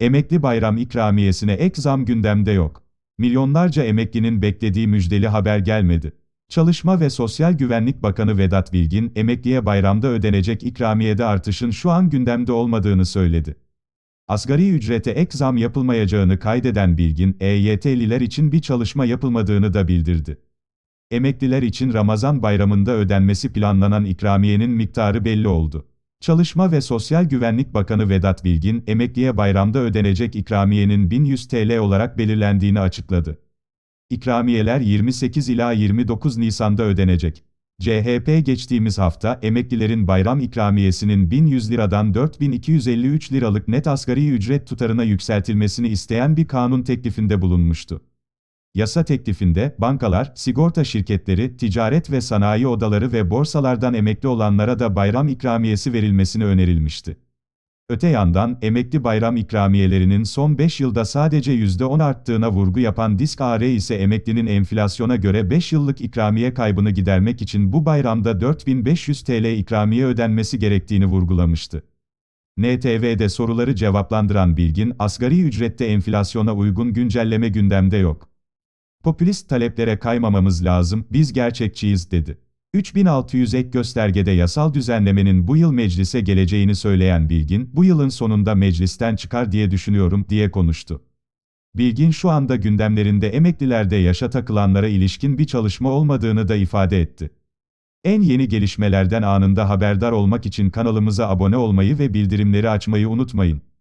Emekli bayram ikramiyesine ek zam gündemde yok. Milyonlarca emeklinin beklediği müjdeli haber gelmedi. Çalışma ve Sosyal Güvenlik Bakanı Vedat Bilgin, emekliye bayramda ödenecek ikramiyede artışın şu an gündemde olmadığını söyledi. Asgari ücrete ek zam yapılmayacağını kaydeden Bilgin, EYT'liler için bir çalışma yapılmadığını da bildirdi. Emekliler için Ramazan bayramında ödenmesi planlanan ikramiyenin miktarı belli oldu. Çalışma ve Sosyal Güvenlik Bakanı Vedat Bilgin, emekliye bayramda ödenecek ikramiyenin 1100 TL olarak belirlendiğini açıkladı. İkramiyeler 28 ila 29 Nisan'da ödenecek. CHP geçtiğimiz hafta, emeklilerin bayram ikramiyesinin 1100 liradan 4253 liralık net asgari ücret tutarına yükseltilmesini isteyen bir kanun teklifinde bulunmuştu. Yasa teklifinde, bankalar, sigorta şirketleri, ticaret ve sanayi odaları ve borsalardan emekli olanlara da bayram ikramiyesi verilmesini önerilmişti. Öte yandan, emekli bayram ikramiyelerinin son 5 yılda sadece %10 arttığına vurgu yapan DİSK-AR ise emeklinin enflasyona göre 5 yıllık ikramiye kaybını gidermek için bu bayramda 4500 TL ikramiye ödenmesi gerektiğini vurgulamıştı. NTV'de soruları cevaplandıran Bilgin, asgari ücrette enflasyona uygun güncelleme gündemde yok. Popülist taleplere kaymamamız lazım, biz gerçekçiyiz, dedi. 3600 ek göstergede yasal düzenlemenin bu yıl meclise geleceğini söyleyen Bilgin, bu yılın sonunda meclisten çıkar diye düşünüyorum, diye konuştu. Bilgin şu anda gündemlerinde emeklilerde yaşa takılanlara ilişkin bir çalışma olmadığını da ifade etti. En yeni gelişmelerden anında haberdar olmak için kanalımıza abone olmayı ve bildirimleri açmayı unutmayın.